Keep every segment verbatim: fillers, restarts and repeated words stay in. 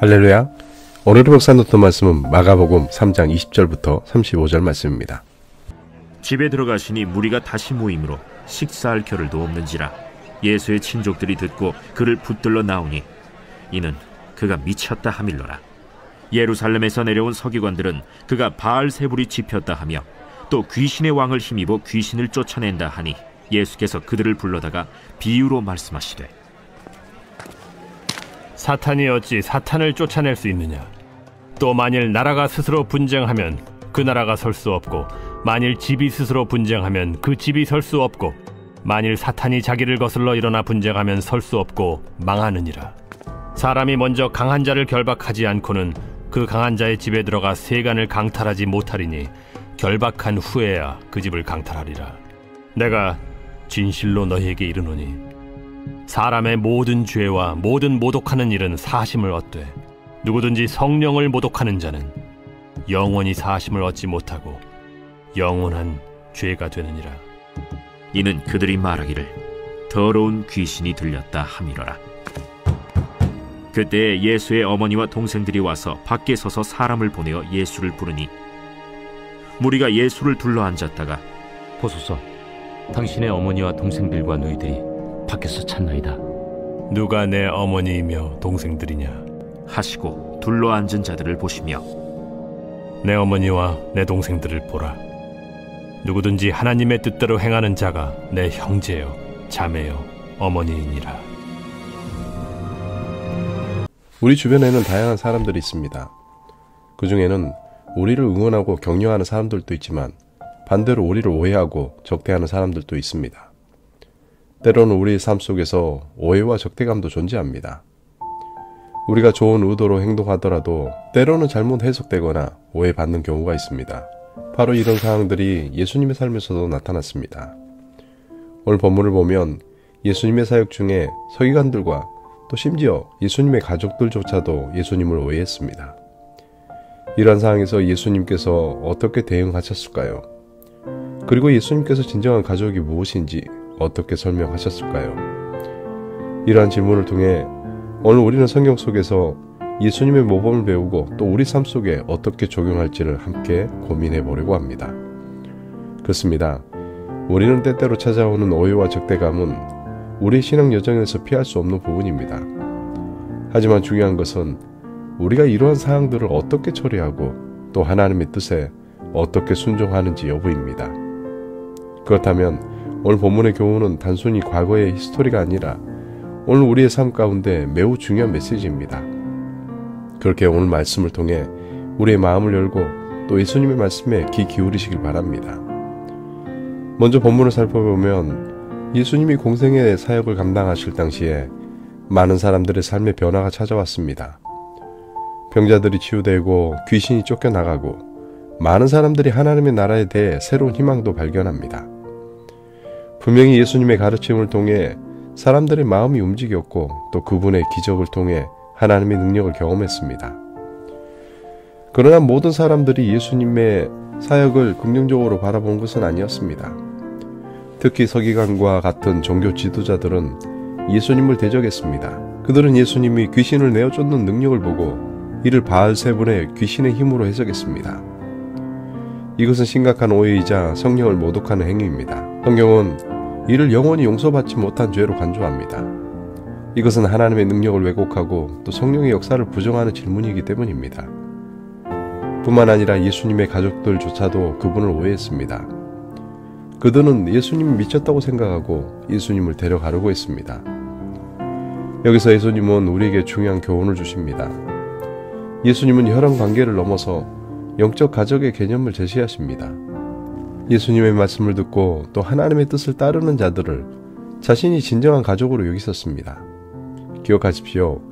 할렐루야. 오늘의 복사노트 말씀은 마가복음 삼 장 이십 절부터 삼십오 절 말씀입니다. 집에 들어가시니 무리가 다시 모임으로 식사할 겨를도 없는지라 예수의 친족들이 듣고 그를 붙들러 나오니 이는 그가 미쳤다 하밀러라. 예루살렘에서 내려온 서기관들은 그가 바알세불이 집혔다 하며 또 귀신의 왕을 힘입어 귀신을 쫓아낸다 하니 예수께서 그들을 불러다가 비유로 말씀하시되 사탄이 어찌 사탄을 쫓아낼 수 있느냐? 또 만일 나라가 스스로 분쟁하면 그 나라가 설 수 없고 만일 집이 스스로 분쟁하면 그 집이 설 수 없고 만일 사탄이 자기를 거슬러 일어나 분쟁하면 설 수 없고 망하느니라. 사람이 먼저 강한 자를 결박하지 않고는 그 강한 자의 집에 들어가 세간을 강탈하지 못하리니 결박한 후에야 그 집을 강탈하리라. 내가 진실로 너희에게 이르노니 사람의 모든 죄와 모든 모독하는 일은 사하심을 얻되 누구든지 성령을 모독하는 자는 영원히 사하심을 얻지 못하고 영원한 죄가 되느니라. 이는 그들이 말하기를 더러운 귀신이 들렸다 함이로라. 그때 예수의 어머니와 동생들이 와서 밖에 서서 사람을 보내어 예수를 부르니 무리가 예수를 둘러앉았다가 보소서, 당신의 어머니와 동생들과 너희들이 밖에서 찾나이다. 누가 내 어머니이며 동생들이냐 하시고 둘러앉은 자들을 보시며 내 어머니와 내 동생들을 보라. 누구든지 하나님의 뜻대로 행하는 자가 내 형제요 자매요 어머니이니라. 우리 주변에는 다양한 사람들이 있습니다. 그 중에는 우리를 응원하고 격려하는 사람들도 있지만 반대로 우리를 오해하고 적대하는 사람들도 있습니다. 때로는 우리의 삶 속에서 오해와 적대감도 존재합니다. 우리가 좋은 의도로 행동하더라도 때로는 잘못 해석되거나 오해받는 경우가 있습니다. 바로 이런 상황들이 예수님의 삶에서도 나타났습니다. 오늘 본문을 보면 예수님의 사역 중에 서기관들과 또 심지어 예수님의 가족들조차도 예수님을 오해했습니다. 이러한 상황에서 예수님께서 어떻게 대응하셨을까요? 그리고 예수님께서 진정한 가족이 무엇인지 어떻게 설명하셨을까요? 이러한 질문을 통해 오늘 우리는 성경 속에서 예수님의 모범을 배우고 또 우리 삶 속에 어떻게 적용할지를 함께 고민해 보려고 합니다. 그렇습니다. 우리는 때때로 찾아오는 오해와 적대감은 우리의 신앙 여정에서 피할 수 없는 부분입니다. 하지만 중요한 것은 우리가 이러한 사항들을 어떻게 처리하고 또 하나님의 뜻에 어떻게 순종하는지 여부입니다. 그렇다면 오늘 본문의 교훈은 단순히 과거의 히스토리가 아니라 오늘 우리의 삶 가운데 매우 중요한 메시지입니다. 그렇게 오늘 말씀을 통해 우리의 마음을 열고 또 예수님의 말씀에 귀 기울이시길 바랍니다. 먼저 본문을 살펴보면 예수님이 공생의 사역을 감당하실 당시에 많은 사람들의 삶의 변화가 찾아왔습니다. 병자들이 치유되고 귀신이 쫓겨나가고 많은 사람들이 하나님의 나라에 대해 새로운 희망도 발견합니다. 분명히 예수님의 가르침을 통해 사람들의 마음이 움직였고 또 그분의 기적을 통해 하나님의 능력을 경험했습니다. 그러나 모든 사람들이 예수님의 사역을 긍정적으로 바라본 것은 아니었습니다. 특히 서기관과 같은 종교 지도자들은 예수님을 대적했습니다. 그들은 예수님이 귀신을 내어쫓는 능력을 보고 이를 바알세불의 귀신의 힘으로 해석했습니다. 이것은 심각한 오해이자 성령을 모독하는 행위입니다. 성경은 이를 영원히 용서받지 못한 죄로 간주합니다. 이것은 하나님의 능력을 왜곡하고 또 성령의 역사를 부정하는 질문이기 때문입니다. 뿐만 아니라 예수님의 가족들조차도 그분을 오해했습니다. 그들은 예수님이 미쳤다고 생각하고 예수님을 데려가려고 했습니다. 여기서 예수님은 우리에게 중요한 교훈을 주십니다. 예수님은 혈연 관계를 넘어서 영적 가족의 개념을 제시하십니다. 예수님의 말씀을 듣고 또 하나님의 뜻을 따르는 자들을 자신이 진정한 가족으로 여기셨습니다. 기억하십시오.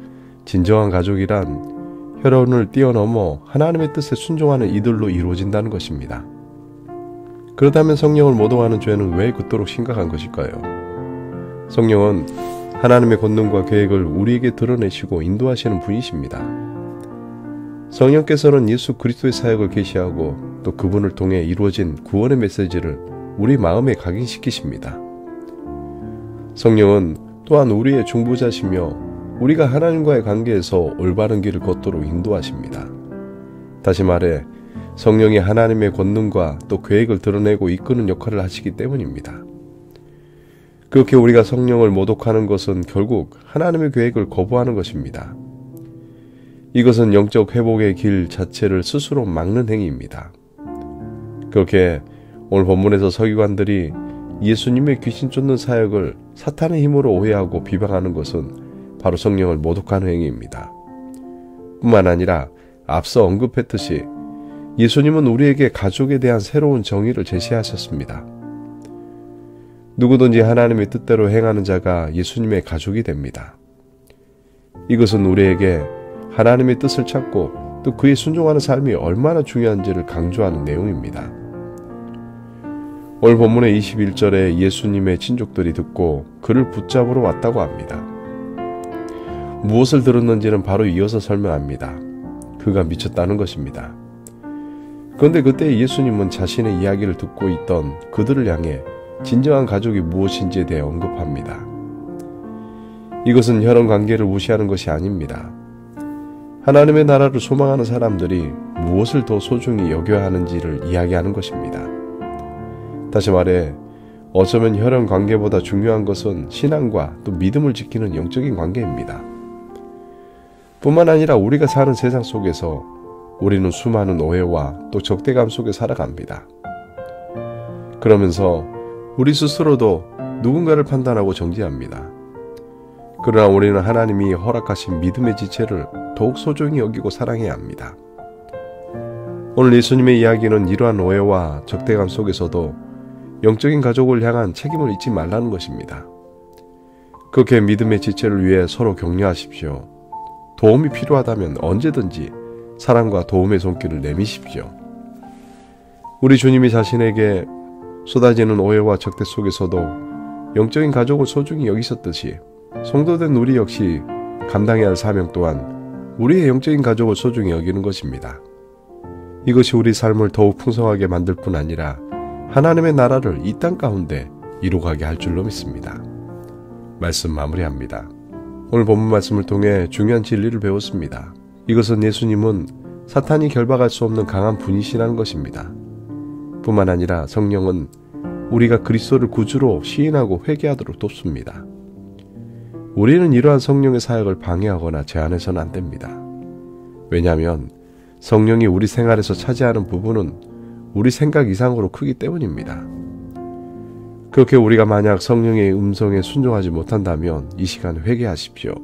진정한 가족이란 혈연을 뛰어넘어 하나님의 뜻에 순종하는 이들로 이루어진다는 것입니다. 그렇다면 성령을 모독하는 죄는 왜 그토록 심각한 것일까요? 성령은 하나님의 권능과 계획을 우리에게 드러내시고 인도하시는 분이십니다. 성령께서는 예수 그리스도의 사역을 계시하고 또 그분을 통해 이루어진 구원의 메시지를 우리 마음에 각인시키십니다. 성령은 또한 우리의 중보자시며 우리가 하나님과의 관계에서 올바른 길을 걷도록 인도하십니다. 다시 말해 성령이 하나님의 권능과 또 계획을 드러내고 이끄는 역할을 하시기 때문입니다. 그렇게 우리가 성령을 모독하는 것은 결국 하나님의 계획을 거부하는 것입니다. 이것은 영적 회복의 길 자체를 스스로 막는 행위입니다. 그렇게 오늘 본문에서 서기관들이 예수님의 귀신 쫓는 사역을 사탄의 힘으로 오해하고 비방하는 것은 바로 성령을 모독하는 행위입니다. 뿐만 아니라 앞서 언급했듯이 예수님은 우리에게 가족에 대한 새로운 정의를 제시하셨습니다. 누구든지 하나님의 뜻대로 행하는 자가 예수님의 가족이 됩니다. 이것은 우리에게 하나님의 뜻을 찾고 또 그에 순종하는 삶이 얼마나 중요한지를 강조하는 내용입니다. 오늘 본문의 이십일 절에 예수님의 친족들이 듣고 그를 붙잡으러 왔다고 합니다. 무엇을 들었는지는 바로 이어서 설명합니다. 그가 미쳤다는 것입니다. 그런데 그때 예수님은 자신의 이야기를 듣고 있던 그들을 향해 진정한 가족이 무엇인지에 대해 언급합니다. 이것은 혈연 관계를 무시하는 것이 아닙니다. 하나님의 나라를 소망하는 사람들이 무엇을 더 소중히 여겨야 하는지를 이야기하는 것입니다. 다시 말해 어쩌면 혈연 관계보다 중요한 것은 신앙과 또 믿음을 지키는 영적인 관계입니다. 뿐만 아니라 우리가 사는 세상 속에서 우리는 수많은 오해와 또 적대감 속에 살아갑니다. 그러면서 우리 스스로도 누군가를 판단하고 정죄합니다. 그러나 우리는 하나님이 허락하신 믿음의 지체를 더욱 소중히 여기고 사랑해야 합니다. 오늘 예수님의 이야기는 이러한 오해와 적대감 속에서도 영적인 가족을 향한 책임을 잊지 말라는 것입니다. 그렇게 믿음의 지체를 위해 서로 격려하십시오. 도움이 필요하다면 언제든지 사랑과 도움의 손길을 내미십시오. 우리 주님이 자신에게 쏟아지는 오해와 적대 속에서도 영적인 가족을 소중히 여기셨듯이 성도된 우리 역시 감당해야 할 사명 또한 우리의 영적인 가족을 소중히 여기는 것입니다. 이것이 우리 삶을 더욱 풍성하게 만들 뿐 아니라 하나님의 나라를 이 땅 가운데 이루어가게 할 줄로 믿습니다. 말씀 마무리합니다. 오늘 본문 말씀을 통해 중요한 진리를 배웠습니다. 이것은 예수님은 사탄이 결박할 수 없는 강한 분이시라는 것입니다. 뿐만 아니라 성령은 우리가 그리스도를 구주로 시인하고 회개하도록 돕습니다. 우리는 이러한 성령의 사역을 방해하거나 제한해서는 안 됩니다. 왜냐하면 성령이 우리 생활에서 차지하는 부분은 우리 생각 이상으로 크기 때문입니다. 그렇게 우리가 만약 성령의 음성에 순종하지 못한다면 이 시간 회개하십시오.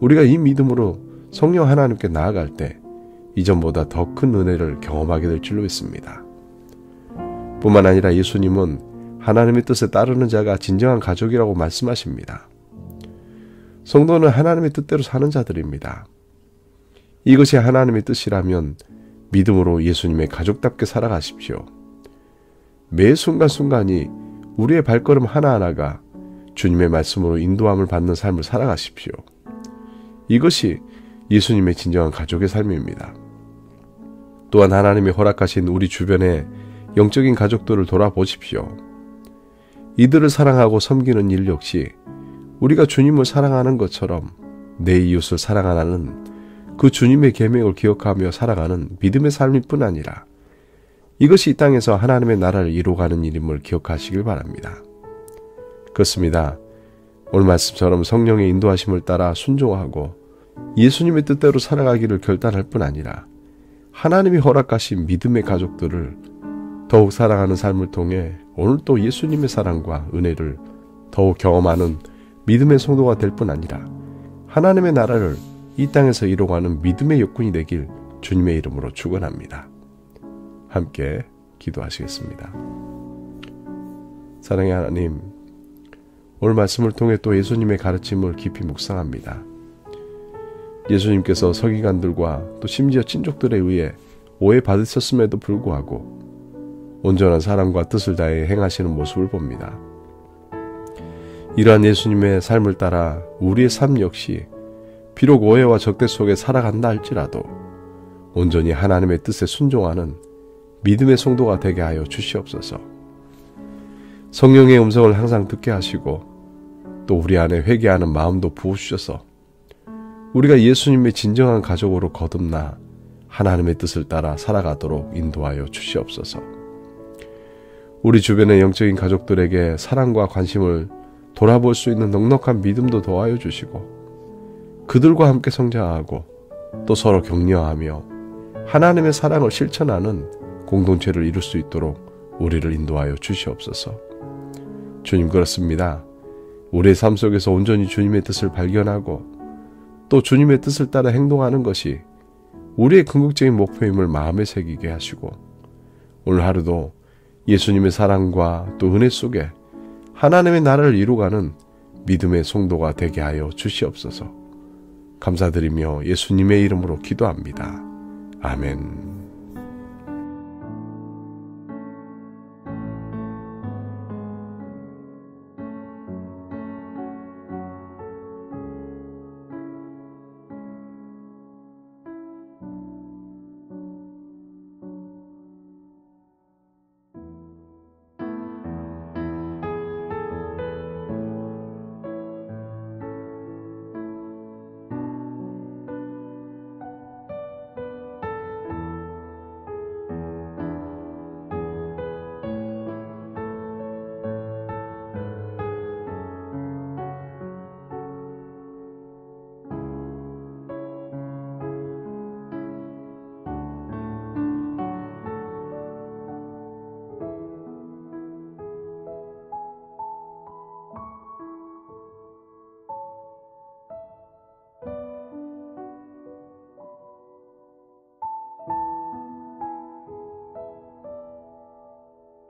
우리가 이 믿음으로 성령 하나님께 나아갈 때 이전보다 더 큰 은혜를 경험하게 될 줄로 믿습니다. 뿐만 아니라 예수님은 하나님의 뜻에 따르는 자가 진정한 가족이라고 말씀하십니다. 성도는 하나님의 뜻대로 사는 자들입니다. 이것이 하나님의 뜻이라면 믿음으로 예수님의 가족답게 살아가십시오. 매 순간순간이 우리의 발걸음 하나하나가 주님의 말씀으로 인도함을 받는 삶을 살아가십시오. 이것이 예수님의 진정한 가족의 삶입니다. 또한 하나님이 허락하신 우리 주변에 영적인 가족들을 돌아보십시오. 이들을 사랑하고 섬기는 일 역시 우리가 주님을 사랑하는 것처럼 내 이웃을 사랑하라는 그 주님의 계명을 기억하며 살아가는 믿음의 삶일 뿐 아니라 이것이 이 땅에서 하나님의 나라를 이루어가는 일임을 기억하시길 바랍니다. 그렇습니다. 오늘 말씀처럼 성령의 인도하심을 따라 순종하고 예수님의 뜻대로 살아가기를 결단할 뿐 아니라 하나님이 허락하신 믿음의 가족들을 더욱 사랑하는 삶을 통해 오늘도 예수님의 사랑과 은혜를 더욱 경험하는 믿음의 성도가 될 뿐 아니라 하나님의 나라를 이 땅에서 이루어가는 믿음의 역군이 되길 주님의 이름으로 축원합니다. 함께 기도하시겠습니다. 사랑의 하나님, 오늘 말씀을 통해 또 예수님의 가르침을 깊이 묵상합니다. 예수님께서 서기관들과 또 심지어 친족들에 의해 오해받으셨음에도 불구하고 온전한 사랑과 뜻을 다해 행하시는 모습을 봅니다. 이러한 예수님의 삶을 따라 우리의 삶 역시 비록 오해와 적대 속에 살아간다 할지라도 온전히 하나님의 뜻에 순종하는 믿음의 성도가 되게 하여 주시옵소서. 성령의 음성을 항상 듣게 하시고 또 우리 안에 회개하는 마음도 부어주셔서 우리가 예수님의 진정한 가족으로 거듭나 하나님의 뜻을 따라 살아가도록 인도하여 주시옵소서. 우리 주변의 영적인 가족들에게 사랑과 관심을 돌아볼 수 있는 넉넉한 믿음도 더하여 주시고, 그들과 함께 성장하고 또 서로 격려하며 하나님의 사랑을 실천하는 공동체를 이룰 수 있도록 우리를 인도하여 주시옵소서. 주님, 그렇습니다. 우리의 삶 속에서 온전히 주님의 뜻을 발견하고 또 주님의 뜻을 따라 행동하는 것이 우리의 궁극적인 목표임을 마음에 새기게 하시고, 오늘 하루도 예수님의 사랑과 또 은혜 속에 하나님의 나라를 이루가는 믿음의 성도가 되게 하여 주시옵소서. 감사드리며 예수님의 이름으로 기도합니다. 아멘.